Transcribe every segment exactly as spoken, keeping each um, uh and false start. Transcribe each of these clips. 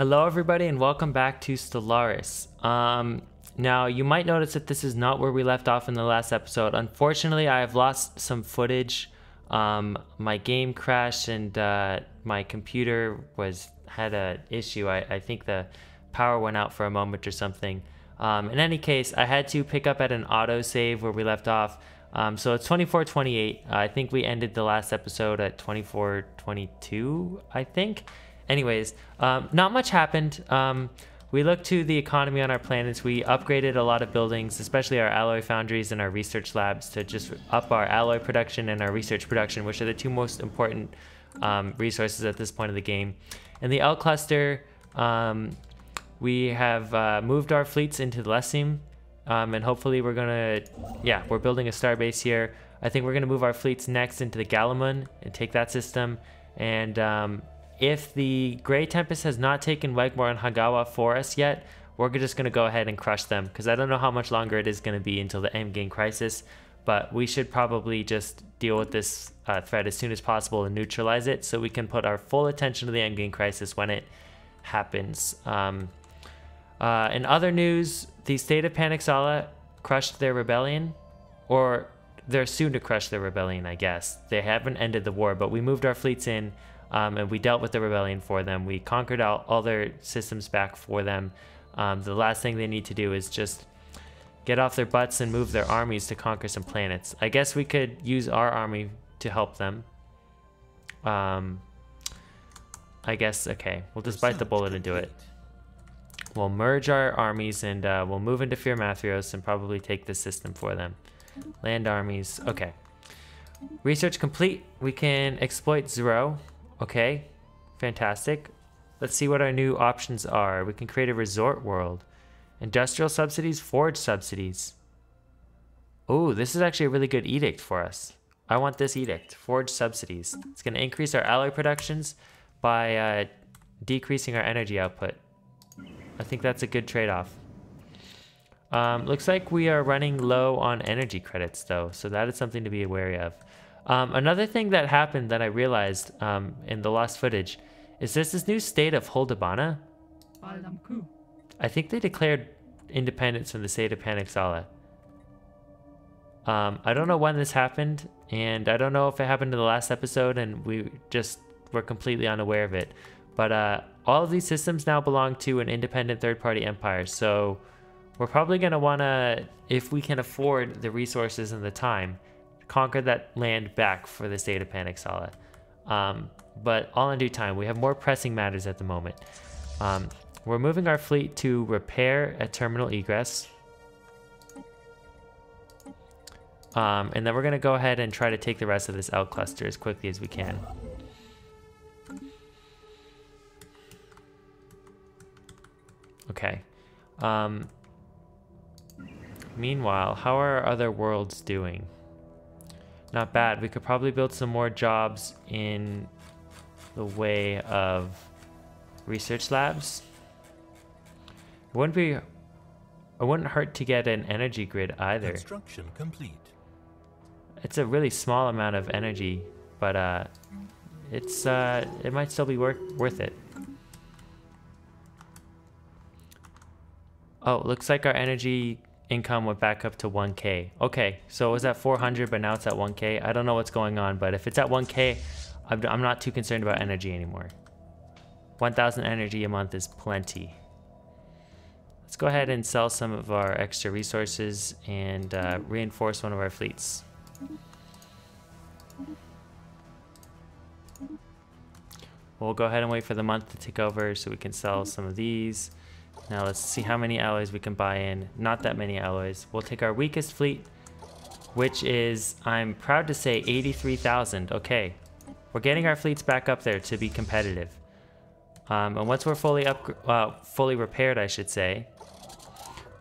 Hello everybody and welcome back to Stellaris. Um, now you might notice that this is not where we left off in the last episode. Unfortunately, I have lost some footage. Um, my game crashed and uh, my computer was had an issue. I, I think the power went out for a moment or something. Um, in any case, I had to pick up at an autosave where we left off. Um, so it's twenty-four twenty-eight. Uh, I think we ended the last episode at twenty-four twenty-two, I think. Anyways, um, not much happened. Um, we looked to the economy on our planets. We upgraded a lot of buildings, especially our alloy foundries and our research labs, to just up our alloy production and our research production, which are the two most important um, resources at this point of the game. In the L-Cluster, um, we have uh, moved our fleets into Lessim, um, and hopefully we're gonna, yeah, we're building a star base here. I think we're gonna move our fleets next into the Gallimund and take that system, and um, if the Grey Tempest has not taken Wegmore and Hagawa for us yet, we're just going to go ahead and crush them, because I don't know how much longer it is going to be until the endgame crisis, but we should probably just deal with this uh, threat as soon as possible and neutralize it so we can put our full attention to the endgame crisis when it happens. Um, uh, in other news, the State of Panaxala crushed their rebellion, or they're soon to crush their rebellion, I guess. They haven't ended the war, but we moved our fleets in. Um, and we dealt with the rebellion for them. We conquered out all their systems back for them. Um, the last thing they need to do is just get off their butts and move their armies to conquer some planets. I guess we could use our army to help them. Um, I guess, okay, we'll just bite the bullet and do it. We'll merge our armies and uh, we'll move into Fear Mathrios and probably take this system for them. Land armies, okay. Research complete, we can exploit Zero. Okay, fantastic. Let's see what our new options are. We can create a resort world. Industrial subsidies, forage subsidies. Oh, this is actually a really good edict for us. I want this edict, forage subsidies. It's gonna increase our alloy productions by uh, decreasing our energy output. I think that's a good trade-off. Um, looks like we are running low on energy credits though, so that is something to be wary of. Um, another thing that happened that I realized um, in the lost footage is there's this new state of Holdabana. I think they declared independence from the state of Panaxala. Um, I don't know when this happened, and I don't know if it happened in the last episode and we just were completely unaware of it. But uh, all of these systems now belong to an independent third-party empire, so we're probably going to want to, if we can afford the resources and the time, conquer that land back for the state of Panaxala. Um, but all in due time, we have more pressing matters at the moment. Um, we're moving our fleet to repair a terminal egress. Um, and then we're gonna go ahead and try to take the rest of this L cluster as quickly as we can. Okay. Um, meanwhile, how are our other worlds doing? Not bad. We could probably build some more jobs in the way of research labs. It wouldn't be, it wouldn't hurt to get an energy grid either. Construction complete. It's a really small amount of energy, but uh, it's uh, it might still be worth worth it. Oh, looks like our energy income went back up to one K. Okay, so it was at four hundred, but now it's at one K. I don't know what's going on, but if it's at one K, I'm, I'm not too concerned about energy anymore. one thousand energy a month is plenty. Let's go ahead and sell some of our extra resources and uh, reinforce one of our fleets. We'll go ahead and wait for the month to tick over so we can sell some of these. Now let's see how many alloys we can buy in. Not that many alloys. We'll take our weakest fleet, which is, I'm proud to say, eighty-three thousand. Okay, we're getting our fleets back up there to be competitive. Um, and once we're fully up, uh, fully repaired, I should say,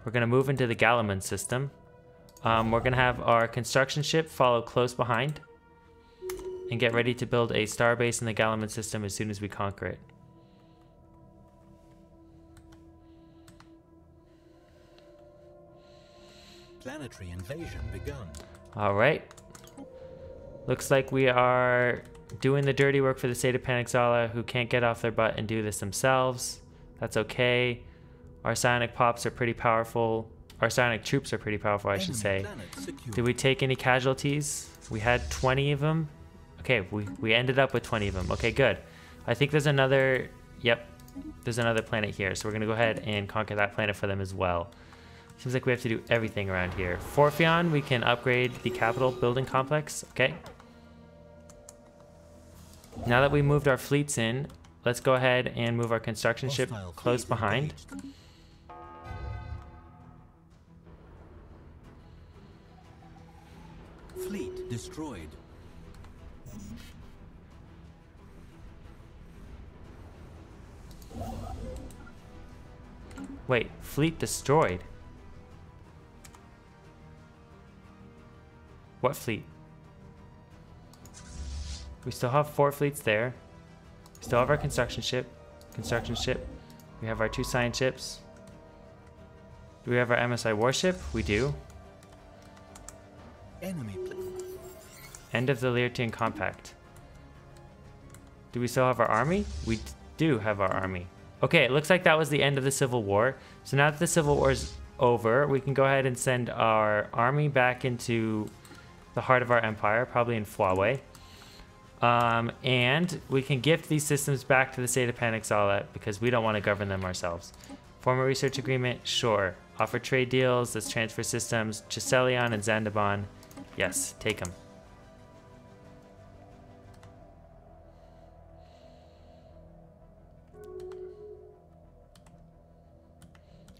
we're gonna move into the Gallimund system. Um, we're gonna have our construction ship follow close behind and get ready to build a star base in the Gallimund system as soon as we conquer it. Planetary invasion begun. All right. Looks like we are doing the dirty work for the state of Panaxala, who can't get off their butt and do this themselves. That's okay. Our psionic pops are pretty powerful. Our psionic troops are pretty powerful, I should say. Did we take any casualties? We had twenty of them. Okay, we, we ended up with twenty of them. Okay, good. I think there's another... Yep, there's another planet here. So we're going to go ahead and conquer that planet for them as well. Seems like we have to do everything around here. Forfeon, we can upgrade the capital building complex. Okay. Now that we moved our fleets in, let's go ahead and move our construction ship close behind. Fleet destroyed. Wait, fleet destroyed? What fleet? We still have four fleets there. We still have our construction ship. Construction ship. We have our two science ships. Do we have our M S I warship? We do. Enemy. End of the Liartian Compact. Do we still have our army? We do have our army. Okay, it looks like that was the end of the Civil War. So now that the Civil War is over, we can go ahead and send our army back into the heart of our empire, probably in Fuawei. Um, and we can gift these systems back to the state of Panaxala because we don't want to govern them ourselves. Form a research agreement? Sure. Offer trade deals. Let's transfer systems. Chiselion and Xandabon. Yes, take them.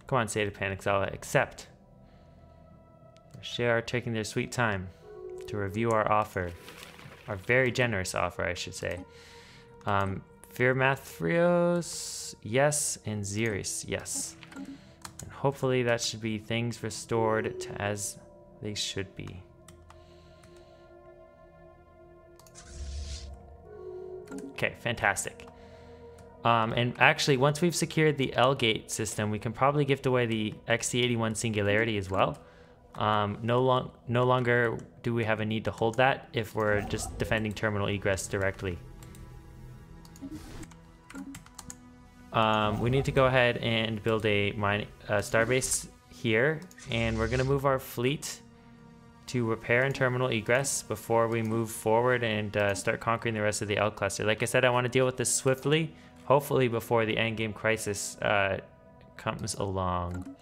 Come on, state of Panaxala. Accept. They are taking their sweet time to review our offer. Our very generous offer, I should say. Um, Fear Mathrios, yes, and Xeris, yes. And hopefully that should be things restored to as they should be. Okay, fantastic. Um, and actually, once we've secured the L-Gate system, we can probably gift away the X C eighty-one Singularity as well. Um, no, long, no longer do we have a need to hold that if we're just defending Terminal Egress directly. Um, we need to go ahead and build a mine, uh, starbase here, and we're going to move our fleet to repair and Terminal Egress before we move forward and uh, start conquering the rest of the L-Cluster. Like I said, I want to deal with this swiftly, hopefully before the endgame crisis uh, comes along.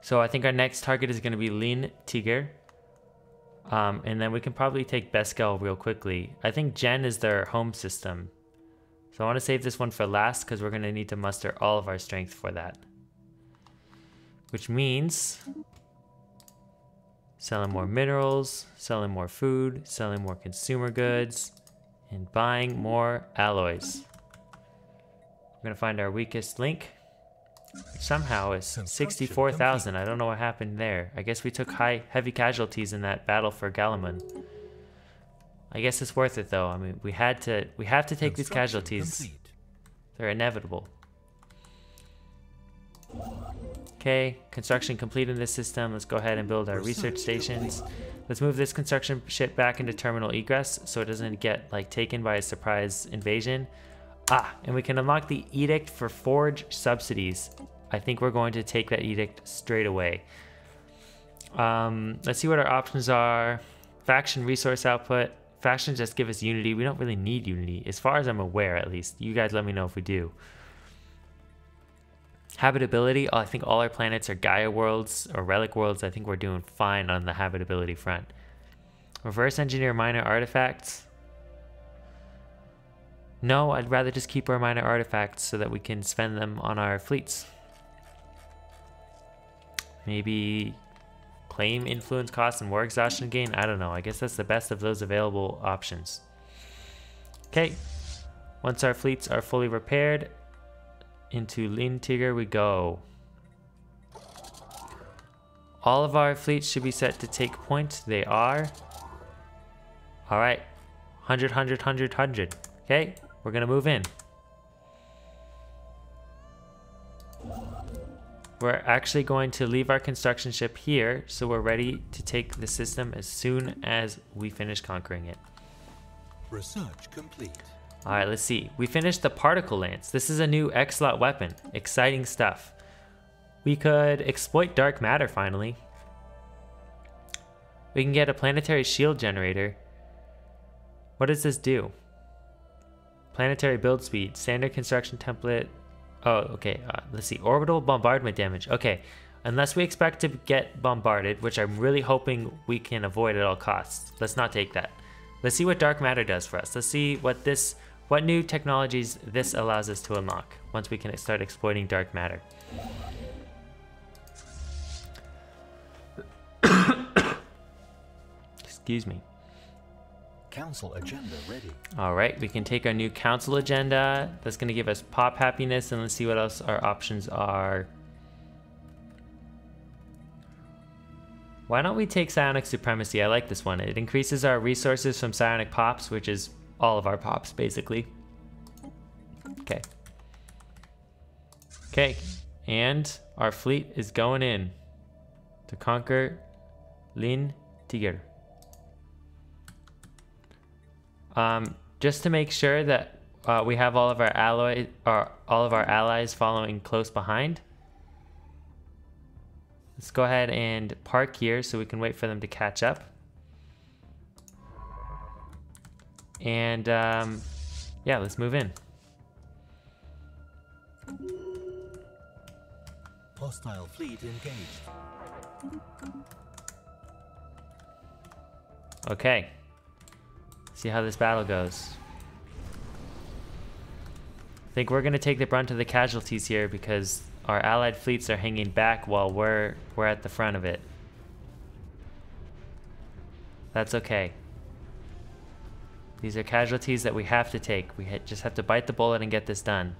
So I think our next target is going to be Lin Tiger. Um, and then we can probably take Beskel real quickly. I think Jen is their home system. So I want to save this one for last because we're going to need to muster all of our strength for that. Which means selling more minerals, selling more food, selling more consumer goods, and buying more alloys. We're going to find our weakest link. Somehow it's sixty-four thousand. I don't know what happened there. I guess we took high, heavy casualties in that battle for Gallimund. I guess it's worth it though. I mean, we had to. We have to take these casualties. Complete. They're inevitable. Okay, construction complete in this system. Let's go ahead and build our research stations. Let's move this construction ship back into Terminal Egress so it doesn't get like taken by a surprise invasion. Ah, and we can unlock the edict for forge subsidies. I think we're going to take that edict straight away. Um, let's see what our options are. Faction resource output. Factions just give us unity. We don't really need unity, as far as I'm aware, at least. You guys let me know if we do. Habitability. I think all our planets are Gaia worlds or relic worlds. I think we're doing fine on the habitability front. Reverse engineer minor artifacts. No, I'd rather just keep our minor artifacts so that we can spend them on our fleets. Maybe claim influence costs and war exhaustion gain? I don't know. I guess that's the best of those available options. Okay. Once our fleets are fully repaired, into Lin Tiger we go. All of our fleets should be set to take point. They are. Alright. one hundred, one hundred, one hundred, one hundred. Okay. We're gonna move in. We're actually going to leave our construction ship here, so we're ready to take the system as soon as we finish conquering it. Research complete. Alright, let's see. We finished the particle lance. This is a new X-Lot weapon. Exciting stuff. We could exploit dark matter finally. We can get a planetary shield generator. What does this do? Planetary build speed, standard construction template. Oh, okay. Uh, let's see. Orbital bombardment damage. Okay. Unless we expect to get bombarded, which I'm really hoping we can avoid at all costs. Let's not take that. Let's see what dark matter does for us. Let's see what this, what new technologies this allows us to unlock once we can start exploiting dark matter. Excuse me. Council agenda ready. All right, we can take our new council agenda. That's going to give us pop happiness, and let's see what else our options are. Why don't we take psionic supremacy? I like this one. It increases our resources from psionic pops, which is all of our pops basically. Okay. Okay, and our fleet is going in to conquer Lin Tiger. Um, just to make sure that uh, we have all of our alloy, or all of our allies following close behind. Let's go ahead and park here so we can wait for them to catch up. And um, yeah, let's move in. Hostile fleet engaged. Okay. See how this battle goes. I think we're gonna take the brunt of the casualties here because our allied fleets are hanging back while we're we're at the front of it. That's okay. These are casualties that we have to take. We ha just have to bite the bullet and get this done.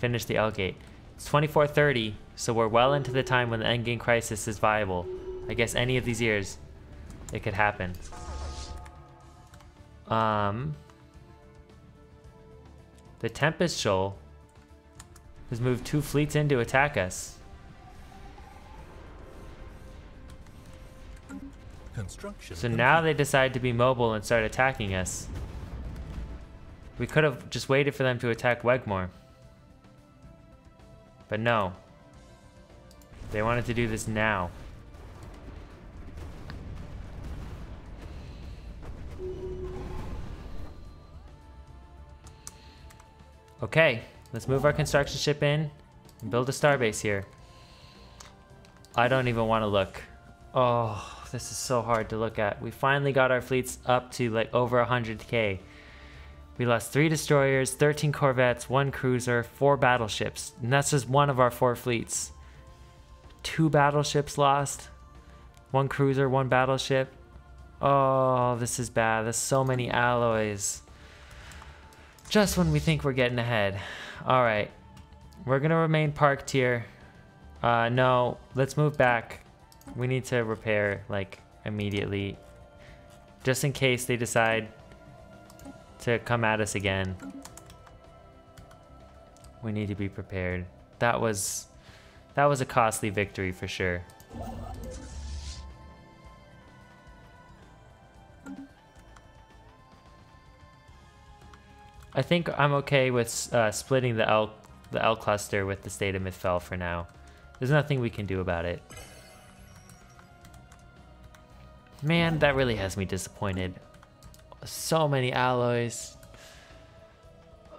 Finish the L gate. It's twenty-four thirty, so we're well into the time when the endgame crisis is viable. I guess any of these years, it could happen. Um, the Tempest Shoal has moved two fleets in to attack us. Construction. So now they decide to be mobile and start attacking us. We could have just waited for them to attack Wegmore. But no. They wanted to do this now. Okay, let's move our construction ship in and build a starbase here. I don't even want to look. Oh, this is so hard to look at. We finally got our fleets up to like over one hundred K. We lost three destroyers, thirteen corvettes, one cruiser, four battleships. And that's just one of our four fleets. Two battleships lost, one cruiser, one battleship. Oh, this is bad. There's so many alloys. Just when we think we're getting ahead. All right, we're gonna remain parked here. Uh, no, let's move back. We need to repair like immediately, just in case they decide to come at us again. We need to be prepared. That was, that was a costly victory for sure. I think I'm okay with uh, splitting the L, the L cluster with the State of Mithfell for now. There's nothing we can do about it. Man, that really has me disappointed. So many alloys.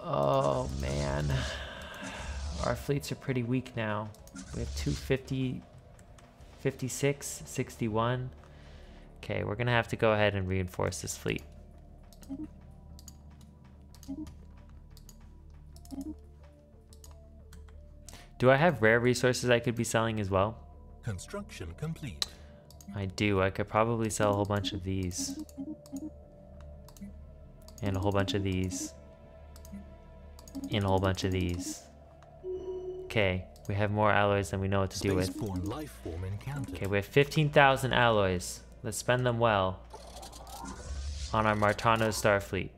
Oh man. Our fleets are pretty weak now. We have two fifty, fifty-six, sixty-one. Okay, we're gonna have to go ahead and reinforce this fleet. Do I have rare resources I could be selling as well? Construction complete. I do. I could probably sell a whole bunch of these. And a whole bunch of these. And a whole bunch of these. Okay, we have more alloys than we know what to do with. Okay, we have fifteen thousand alloys. Let's spend them well on our Martano Starfleet.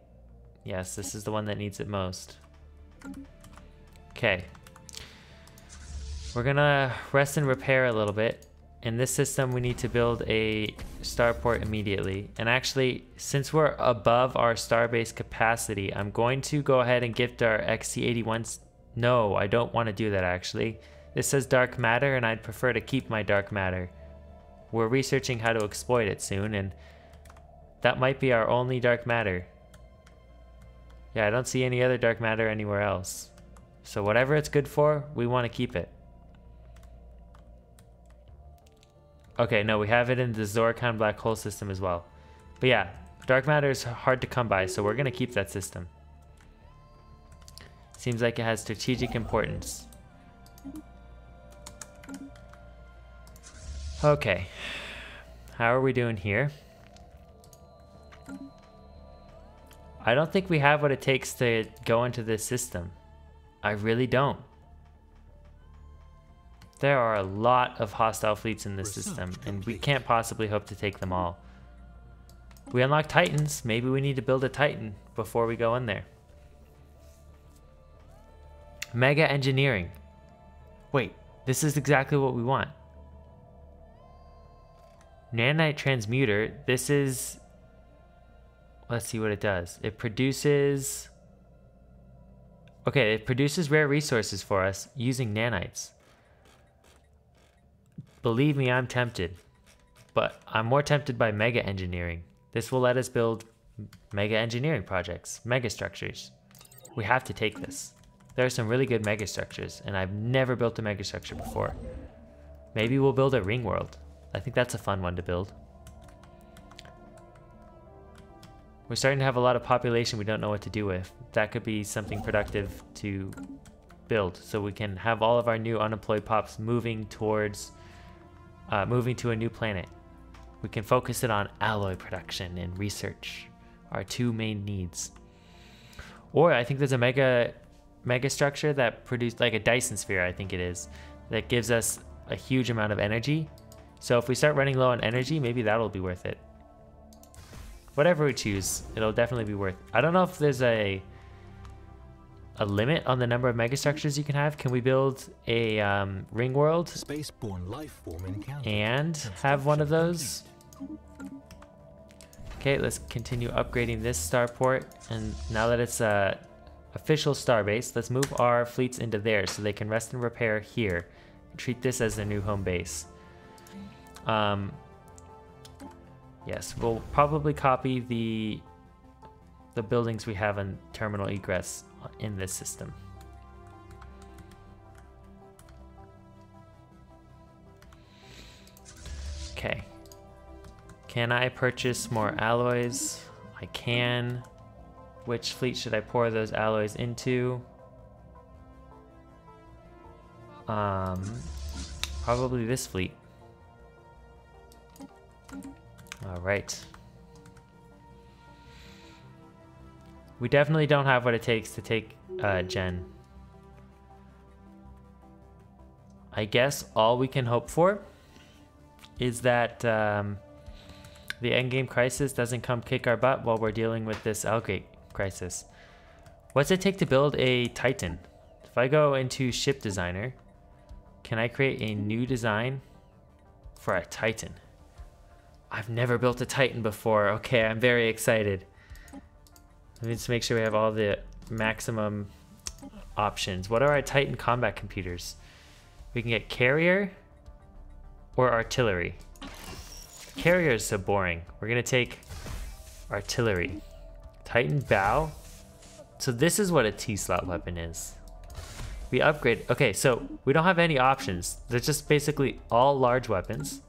Yes, this is the one that needs it most. Okay. We're gonna rest and repair a little bit In this system, we need to build a starport immediately. And actually, since we're above our starbase capacity, I'm going to go ahead and gift our X C eighty-one. No, I don't want to do that, actually. This says dark matter, and I'd prefer to keep my dark matter. We're researching how to exploit it soon, and that might be our only dark matter. Yeah, I don't see any other dark matter anywhere else. So whatever it's good for, we want to keep it. Okay, no, we have it in the Zorkan black hole system as well. But yeah, dark matter is hard to come by, so we're going to keep that system. Seems like it has strategic importance. Okay, how are we doing here? I don't think we have what it takes to go into this system. I really don't. There are a lot of hostile fleets in this system, and we can't possibly hope to take them all. We unlock Titans. Maybe we need to build a Titan before we go in there. Mega engineering. Wait, this is exactly what we want. Nanite transmuter. This is... Let's see what it does. It produces... Okay, it produces rare resources for us using nanites. Believe me, I'm tempted, but I'm more tempted by mega engineering. This will let us build mega engineering projects, mega structures. We have to take this. There are some really good mega structures, and I've never built a mega structure before. Maybe we'll build a ring world. I think that's a fun one to build. We're starting to have a lot of population we don't know what to do with. That could be something productive to build, so we can have all of our new unemployed pops moving towards Uh, moving to a new planet. We can focus it on alloy production and research, our two main needs. Or I think there's a mega mega structure that produced like a Dyson sphere, I think it is, that gives us a huge amount of energy. So if we start running low on energy, maybe that'll be worth it. Whatever we choose, it'll definitely be worth it. I don't know if there's a a limit on the number of megastructures you can have. Can we build a um, ring world spaceborne life form encounter and have one of those? Okay, let's continue upgrading this starport. And now that it's a official starbase, let's move our fleets into there so they can rest and repair here. Treat this as their new home base. Um, yes, we'll probably copy the the buildings we have in Terminal Egress in this system. Okay. Can I purchase more alloys? I can. Which fleet should I pour those alloys into? Um, probably this fleet. All right. We definitely don't have what it takes to take uh, Jen. I guess all we can hope for is that um, the endgame crisis doesn't come kick our butt while we're dealing with this Algate crisis. What's it take to build a Titan? If I go into Ship Designer, can I create a new design for a Titan? I've never built a Titan before. Okay, I'm very excited. Let me just make sure we have all the maximum options. What are our Titan combat computers? We can get carrier or artillery. Carrier is so boring. We're gonna take artillery. Titan bow. So this is what a T-slot weapon is. We upgrade. Okay, so we don't have any options. They're just basically all large weapons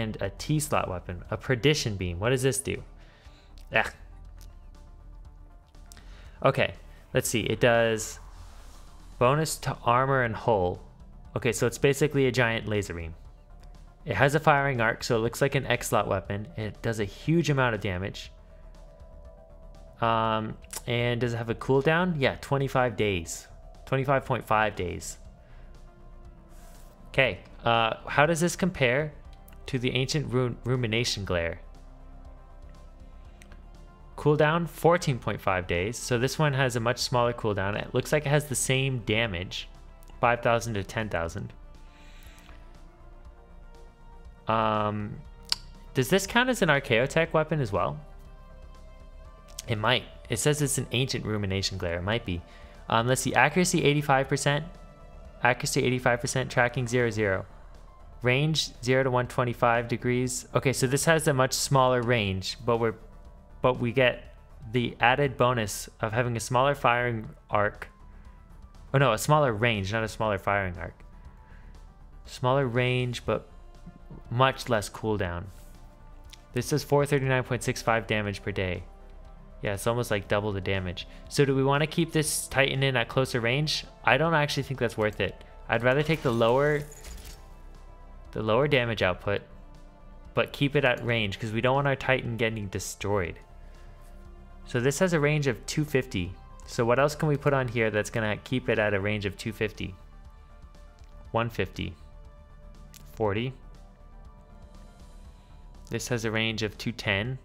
and a T-slot weapon. A perdition beam. What does this do? Ugh. Okay, let's see. It does bonus to armor and hull. Okay, so it's basically a giant laser beam. It has a firing arc, so it looks like an X-slot weapon. It does a huge amount of damage. Um, and does it have a cooldown? Yeah, twenty-five days. twenty-five point five days. Okay, uh, how does this compare to the Ancient Ru- Rumination Glare? Cooldown fourteen point five days, so this one has a much smaller cooldown. It looks like it has the same damage, five thousand to ten thousand. Um, does this count as an Archaeotech weapon as well? It might. It says it's an Ancient Rumination Glare. It might be. Um, let's see. Accuracy eighty-five percent. Accuracy eighty-five percent. Tracking zero zero. Range zero to one twenty-five degrees. Okay, so this has a much smaller range, but we're, but we get the added bonus of having a smaller firing arc. Oh no, a smaller range, not a smaller firing arc. Smaller range, but much less cooldown. This does four thirty-nine point six five damage per day. Yeah, it's almost like double the damage. So do we want to keep this Titan in at closer range? I don't actually think that's worth it. I'd rather take the lower, the lower damage output, but keep it at range because we don't want our Titan getting destroyed. So this has a range of two fifty. So what else can we put on here that's gonna keep it at a range of two fifty? one fifty. forty. This has a range of two ten.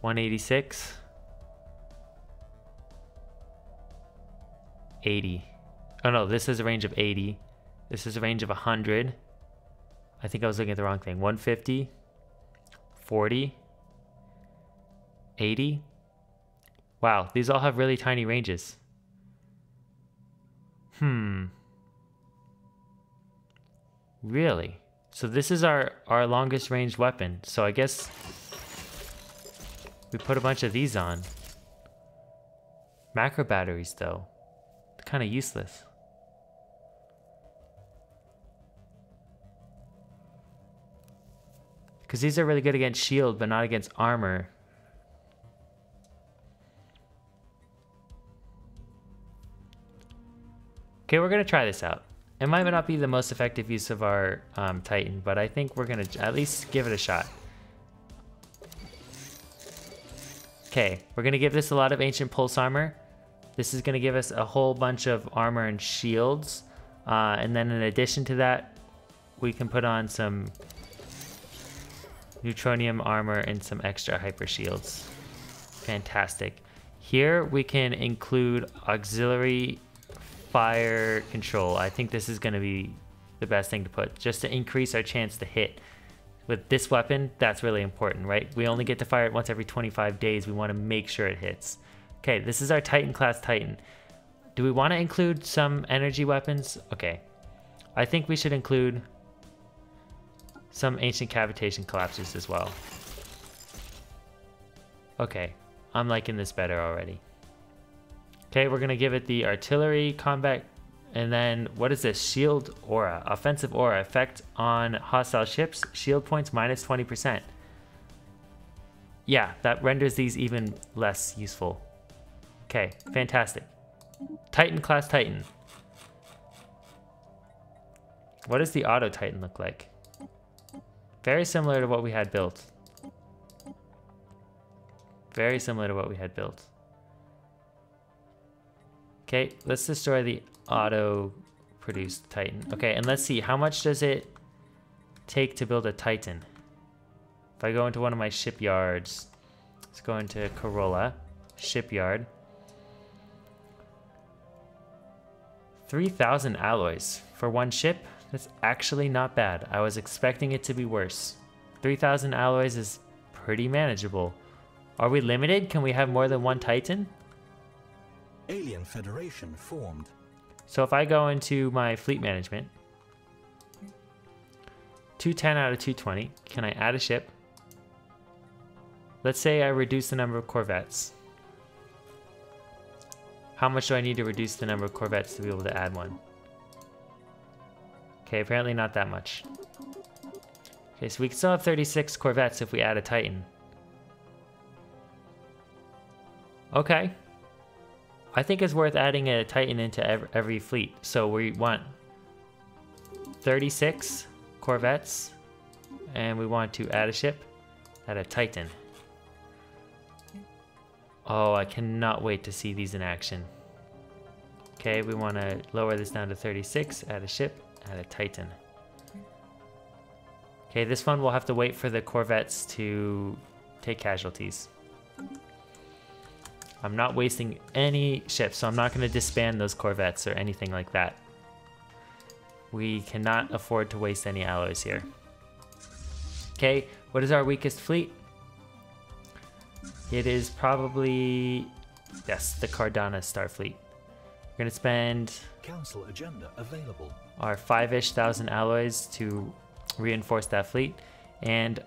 one eighty-six. eighty. Oh no, this has a range of eighty. This is a range of one hundred. I think I was looking at the wrong thing. one fifty. forty. eighty. Wow, these all have really tiny ranges. Hmm. Really? So this is our, our longest range weapon. So I guess we put a bunch of these on. Macro batteries though. They're kind of useless. Because these are really good against shield, but not against armor. Okay, we're gonna try this out. It might not be the most effective use of our um, Titan, but I think we're gonna at least give it a shot. Okay, we're gonna give this a lot of Ancient Pulse Armor. This is gonna give us a whole bunch of armor and shields. Uh, and then in addition to that, we can put on some Neutronium Armor and some extra Hyper Shields. Fantastic. Here we can include Auxiliary Fire Control. I think this is going to be the best thing to put, just to increase our chance to hit. With this weapon, that's really important, right? We only get to fire it once every twenty-five days. We want to make sure it hits. Okay, this is our Titan class Titan. Do we want to include some energy weapons? Okay. I think we should include some Ancient Cavitation Collapses as well. Okay, I'm liking this better already. Okay, we're gonna give it the artillery combat, and then what is this? Shield aura, offensive aura effect on hostile ships, shield points minus twenty percent. Yeah, that renders these even less useful. Okay, fantastic. Titan class Titan. What does the auto Titan look like? Very similar to what we had built. Very similar to what we had built. Okay, let's destroy the auto-produced Titan. Okay, and let's see, how much does it take to build a Titan? If I go into one of my shipyards, let's go into Corolla, shipyard. three thousand alloys for one ship? That's actually not bad. I was expecting it to be worse. three thousand alloys is pretty manageable. Are we limited? Can we have more than one Titan? Alien Federation formed. So if I go into my fleet management, two ten out of two twenty, can I add a ship? Let's say I reduce the number of corvettes. How much do I need to reduce the number of corvettes to be able to add one? Okay, apparently not that much. Okay, so we can still have thirty-six corvettes if we add a Titan. Okay. I think it's worth adding a Titan into every fleet. So we want thirty-six corvettes, and we want to add a ship, add a Titan. Oh, I cannot wait to see these in action. Okay, we want to lower this down to thirty-six, add a ship, add a Titan. Okay, this one we'll have to wait for the corvettes to take casualties. I'm not wasting any ships, so I'm not going to disband those corvettes or anything like that. We cannot afford to waste any alloys here. Okay, what is our weakest fleet? It is probably, yes, the Cardana Starfleet. We're gonna spend Council agenda available. Our five-ish thousand alloys to reinforce that fleet. And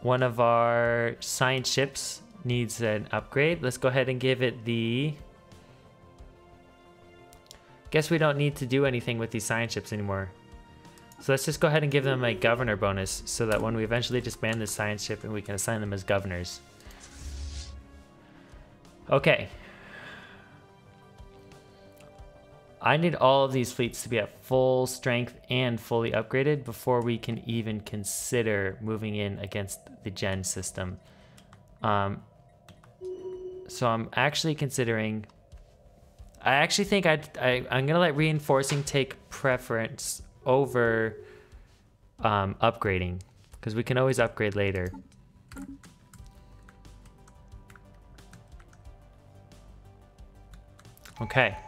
one of our science ships needs an upgrade. Let's go ahead and give it the... Guess we don't need to do anything with these science ships anymore. So let's just go ahead and give them a governor bonus so that when we eventually disband this science ship and we can assign them as governors. Okay. I need all of these fleets to be at full strength and fully upgraded before we can even consider moving in against the Gen system. Um, so I'm actually considering... I actually think I, I, I'm gonna let reinforcing take preference over um, upgrading, because we can always upgrade later. Okay.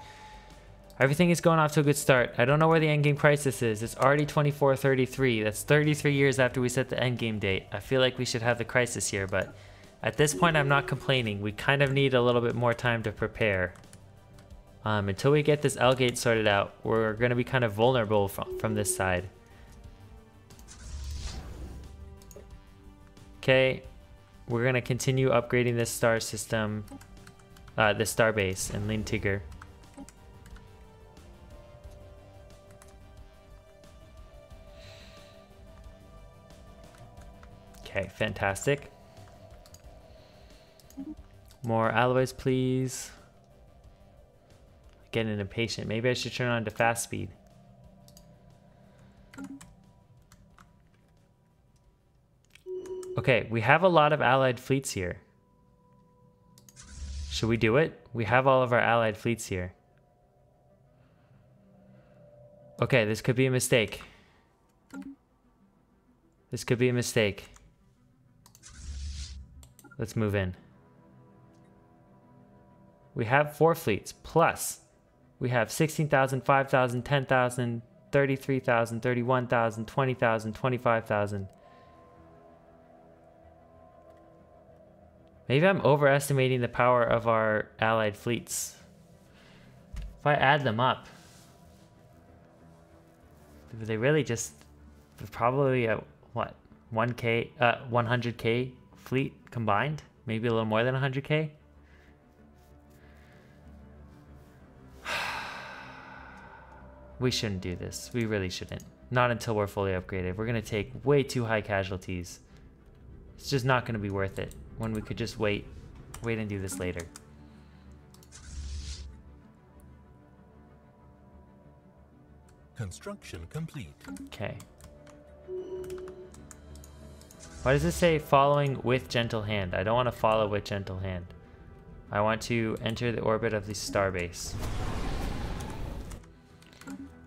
Everything is going off to a good start. I don't know where the endgame crisis is. It's already twenty-four thirty-three. That's thirty-three years after we set the endgame date. I feel like we should have the crisis here, but at this point I'm not complaining. We kind of need a little bit more time to prepare. Um, until we get this L-gate sorted out, we're going to be kind of vulnerable from, from this side. Okay, we're going to continue upgrading this star system, uh, this star base and Lin Tiger. Okay, fantastic. More alloys, please. Getting impatient. Maybe I should turn on to fast speed. Okay, we have a lot of allied fleets here. Should we do it? We have all of our allied fleets here. Okay, this could be a mistake. This could be a mistake. Let's move in. We have four fleets, plus we have sixteen thousand, five thousand, ten thousand, thirty-three thousand, thirty-one thousand, twenty thousand, twenty-five thousand. Maybe I'm overestimating the power of our allied fleets. If I add them up, they really just probably at what, one K, uh, one hundred K fleet combined? Maybe a little more than one hundred K? We shouldn't do this. We really shouldn't. Not until we're fully upgraded. We're going to take way too high casualties. It's just not going to be worth it when we could just wait. Wait and do this later. Construction complete. Okay. Why does it say following with gentle hand? I don't want to follow with gentle hand. I want to enter the orbit of the starbase.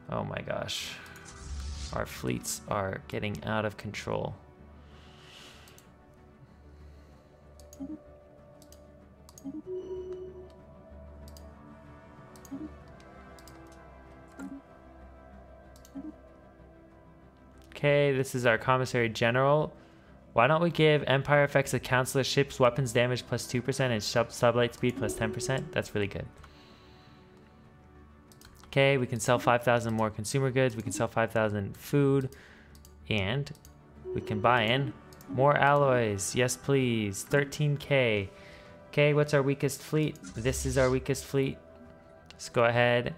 Oh my gosh, our fleets are getting out of control. Okay, this is our Commissary General. Why don't we give Empire effects of Counselor ships weapons damage plus two percent and sub sublight speed plus ten percent? That's really good. Okay, we can sell five thousand more consumer goods, we can sell five thousand food, and we can buy in more alloys. Yes, please. thirteen K. Okay, what's our weakest fleet? This is our weakest fleet. Let's go ahead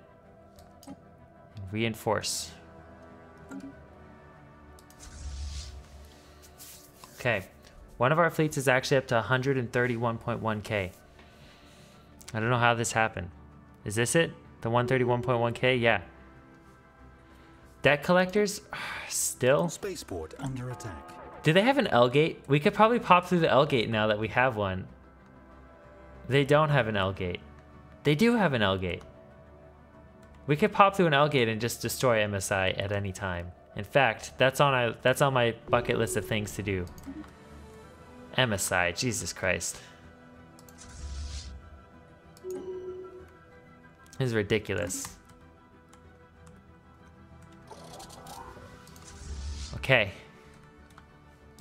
and reinforce. Okay, one of our fleets is actually up to one hundred thirty-one point one K. I don't know how this happened. Is this it? The one thirty-one point one K, yeah. Debt collectors, still. Spaceport under attack. Do they have an L gate? We could probably pop through the L gate now that we have one. They don't have an L gate. They do have an L gate. We could pop through an L gate and just destroy M S I at any time. In fact, that's on a, that's on my bucket list of things to do. M S I, Jesus Christ. This is ridiculous. Okay.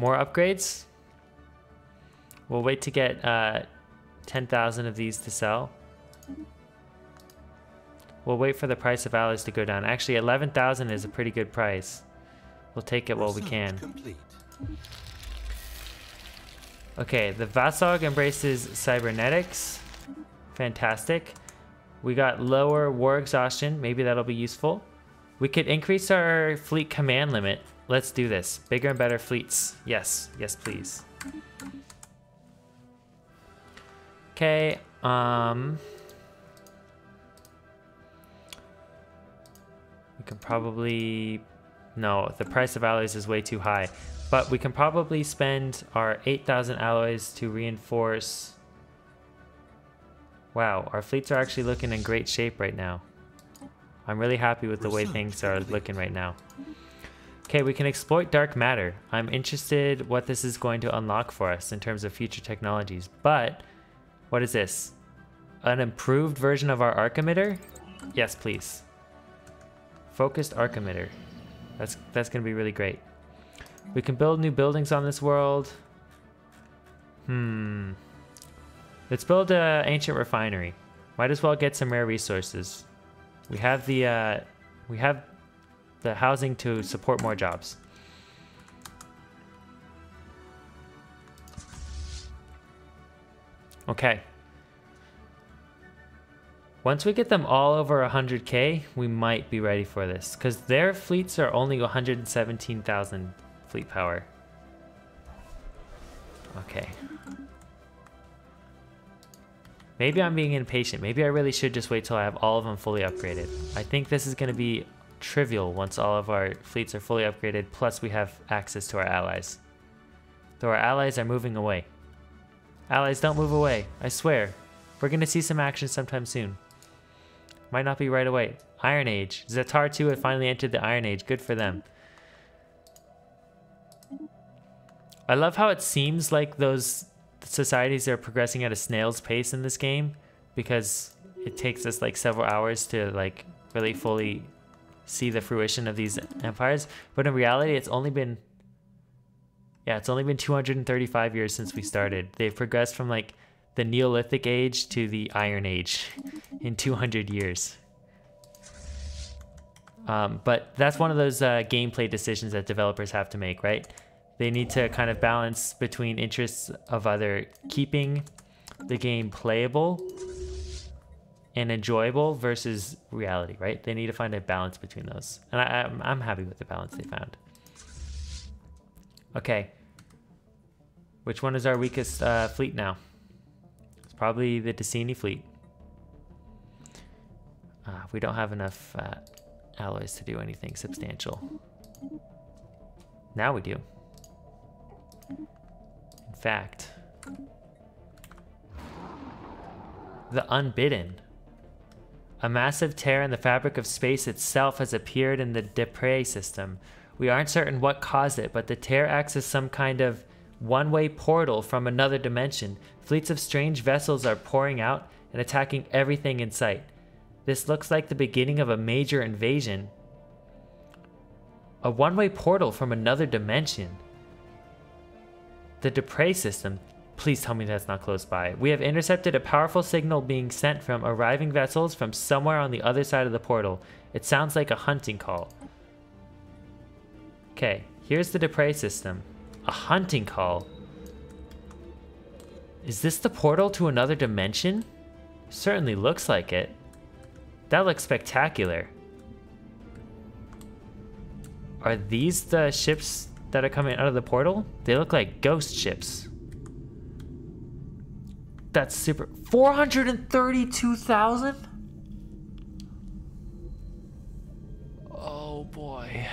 More upgrades. We'll wait to get uh, ten thousand of these to sell. We'll wait for the price of alloys to go down. Actually, eleven thousand is a pretty good price. We'll take it while we can. Complete. Okay, the Vasog embraces cybernetics. Fantastic. We got lower war exhaustion. Maybe that'll be useful. We could increase our fleet command limit. Let's do this. Bigger and better fleets. Yes. Yes, please. Okay. Um, we can probably... No, the price of alloys is way too high. But we can probably spend our eight thousand alloys to reinforce... Wow, our fleets are actually looking in great shape right now. I'm really happy with the way things are looking right now. Okay, we can exploit dark matter. I'm interested what this is going to unlock for us in terms of future technologies, but what is this? An improved version of our arc emitter? Yes, please. Focused arc emitter. That's, that's gonna be really great. We can build new buildings on this world. Hmm. Let's build an ancient refinery. Might as well get some rare resources. We have the uh, we have the housing to support more jobs. Okay. Once we get them all over one hundred K, we might be ready for this, because their fleets are only one hundred seventeen thousand fleet power. Okay. Maybe I'm being impatient. Maybe I really should just wait till I have all of them fully upgraded. I think this is going to be trivial once all of our fleets are fully upgraded, plus we have access to our allies. Though our allies are moving away. Allies, don't move away. I swear. We're going to see some action sometime soon. Might not be right away. Iron Age. Zatar two had finally entered the Iron Age. Good for them. I love how it seems like those... societies are progressing at a snail's pace in this game, because it takes us like several hours to like really fully see the fruition of these empires, but in reality it's only been yeah it's only been two hundred thirty-five years since we started. They've progressed from like the Neolithic age to the Iron Age in two hundred years. Um, but that's one of those uh, gameplay decisions that developers have to make, right? They need to kind of balance between interests of either keeping the game playable and enjoyable versus reality, right? They need to find a balance between those. And I, I'm happy with the balance they found. Okay. Which one is our weakest uh, fleet now? It's probably the Decini fleet. Uh, we don't have enough uh, alloys to do anything substantial. Now we do. In fact, The Unbidden. A massive tear in the fabric of space itself has appeared in the Deprey system. We aren't certain what caused it, but the tear acts as some kind of one-way portal from another dimension. Fleets of strange vessels are pouring out and attacking everything in sight. This looks like the beginning of a major invasion. A one-way portal from another dimension. The Deprey system. Please tell me that's not close by. We have intercepted a powerful signal being sent from arriving vessels from somewhere on the other side of the portal. It sounds like a hunting call. Okay, here's the Deprey system. A hunting call. Is this the portal to another dimension? Certainly looks like it. That looks spectacular. Are these the ships that are coming out of the portal? They look like ghost ships. That's super. four hundred thirty-two thousand? Oh boy.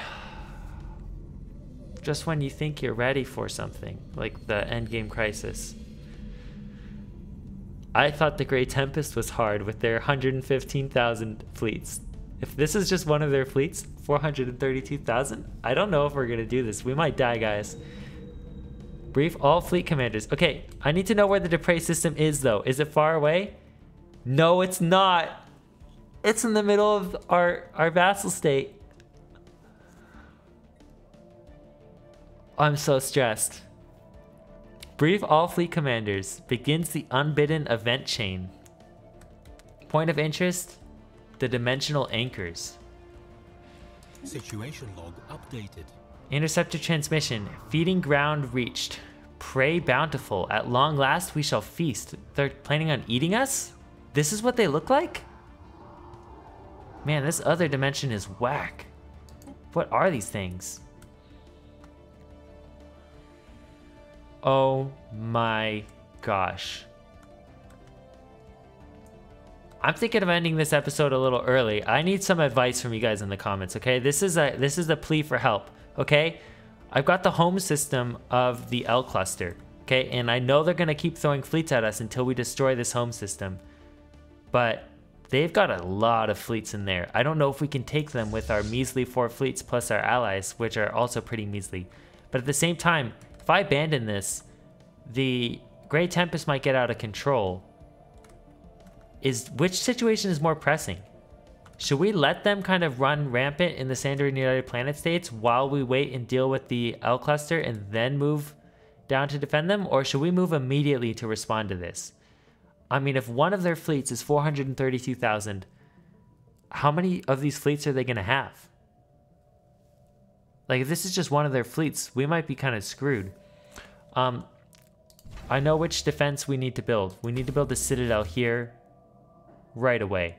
Just when you think you're ready for something, like the endgame crisis. I thought the Grey Tempest was hard with their one hundred fifteen thousand fleets. If this is just one of their fleets, four hundred thirty-two thousand, I don't know if we're gonna do this. We might die, guys. Brief all fleet commanders. Okay, I need to know where the Deprey system is, though. Is it far away? No, it's not. It's in the middle of our, our vassal state. I'm so stressed. Brief all fleet commanders. Begins the Unbidden event chain. Point of interest, the dimensional anchors. Situation log updated. Interceptor transmission. Feeding ground reached. Prey bountiful. At long last we shall feast. They're planning on eating us? This is what they look like? Man, this other dimension is whack. What are these things? Oh my gosh. I'm thinking of ending this episode a little early. I need some advice from you guys in the comments, okay? This is a this is a plea for help, okay? I've got the home system of the L-Cluster, okay? And I know they're gonna keep throwing fleets at us until we destroy this home system. But they've got a lot of fleets in there. I don't know if we can take them with our measly four fleets plus our allies, which are also pretty measly. But at the same time, if I abandon this, the Grey Tempest might get out of control. Is which situation is more pressing? Should we let them kind of run rampant in the Sandorian United Planet States while we wait and deal with the L-Cluster and then move down to defend them? Or should we move immediately to respond to this? I mean, if one of their fleets is four hundred thirty-two thousand, how many of these fleets are they going to have? Like, if this is just one of their fleets, we might be kind of screwed. Um, I know which defense we need to build. We need to build a citadel here right away.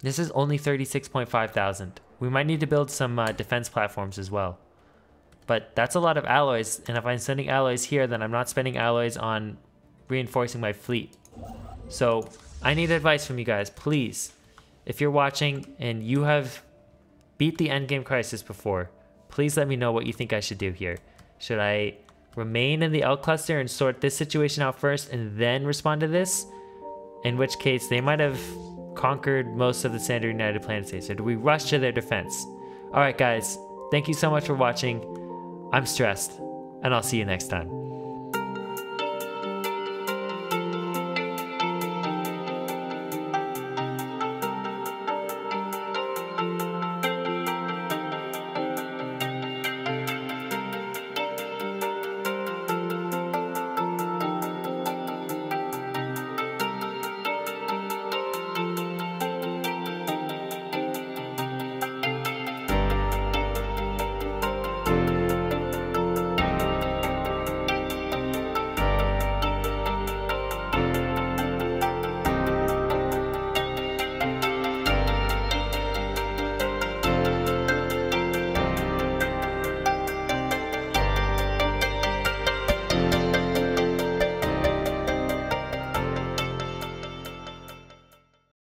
This is only thirty-six point five thousand. We might need to build some uh, defense platforms as well. But that's a lot of alloys, and if I'm sending alloys here, then I'm not spending alloys on reinforcing my fleet. So I need advice from you guys, please. If you're watching and you have beat the endgame crisis before, please let me know what you think I should do here. Should I remain in the L cluster and sort this situation out first and then respond to this? In which case they might have conquered most of the Sandorian United Planet States. So do we rush to their defense? All right guys, thank you so much for watching. I'm stressed and I'll see you next time.